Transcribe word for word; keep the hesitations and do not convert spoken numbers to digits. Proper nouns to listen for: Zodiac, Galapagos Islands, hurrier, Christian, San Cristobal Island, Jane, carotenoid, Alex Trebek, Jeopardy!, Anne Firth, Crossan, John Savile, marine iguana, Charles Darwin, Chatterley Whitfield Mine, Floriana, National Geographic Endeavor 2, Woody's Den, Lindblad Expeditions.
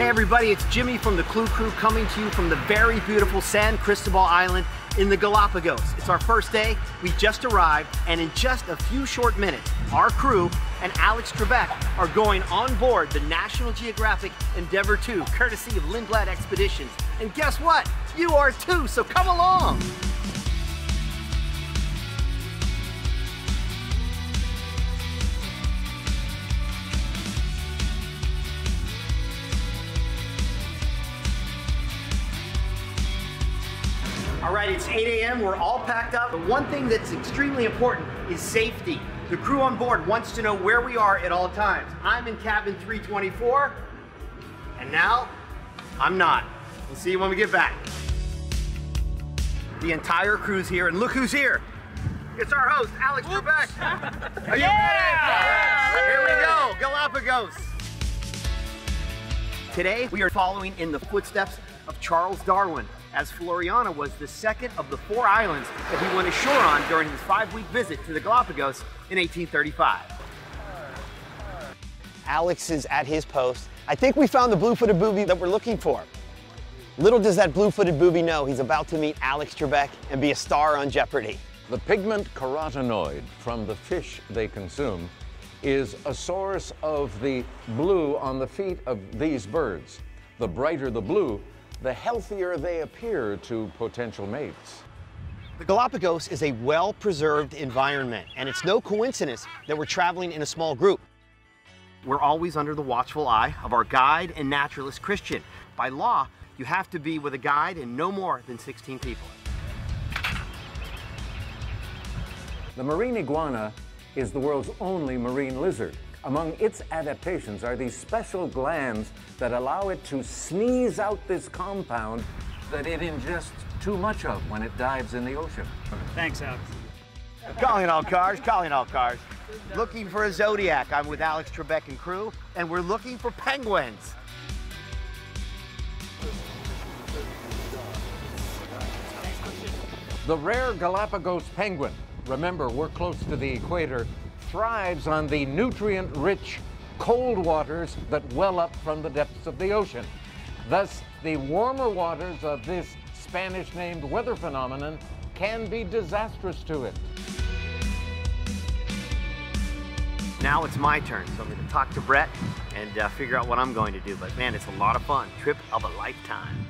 Hey everybody, it's Jimmy from the Clue Crew coming to you from the very beautiful San Cristobal Island in the Galapagos. It's our first day, we just arrived, and in just a few short minutes, our crew and Alex Trebek are going on board the National Geographic Endeavor two, courtesy of Lindblad Expeditions. And guess what? You are too, so come along! All right, it's eight A M, we're all packed up. The one thing that's extremely important is safety. The crew on board wants to know where we are at all times. I'm in cabin three twenty-four, and now I'm not. We'll see you when we get back. The entire crew's here, and look who's here. It's our host, Alex Trebek. Are you yeah! ready? Here we go, Galapagos. Today, we are following in the footsteps of Charles Darwin, as Floriana was the second of the four islands that he went ashore on during his five-week visit to the Galapagos in eighteen thirty-five. Alex is at his post. I think we found the blue-footed booby that we're looking for. Little does that blue-footed booby know he's about to meet Alex Trebek and be a star on Jeopardy! The pigment carotenoid from the fish they consume is a source of the blue on the feet of these birds. The brighter the blue, the healthier they appear to potential mates. The Galapagos is a well-preserved environment, and it's no coincidence that we're traveling in a small group. We're always under the watchful eye of our guide and naturalist, Christian. By law, you have to be with a guide and no more than sixteen people. The marine iguana is the world's only marine lizard. Among its adaptations are these special glands that allow it to sneeze out this compound that it ingests too much of when it dives in the ocean. Thanks, Alex. Calling all cars, calling all cars. Looking for a Zodiac. I'm with Alex Trebek and crew, and we're looking for penguins. The rare Galapagos penguin, remember, we're close to the equator, thrives on the nutrient-rich cold waters that well up from the depths of the ocean. Thus, the warmer waters of this Spanish-named weather phenomenon can be disastrous to it. Now it's my turn, so I'm going to talk to Brett and uh, figure out what I'm going to do. But man, it's a lot of fun. Trip of a lifetime.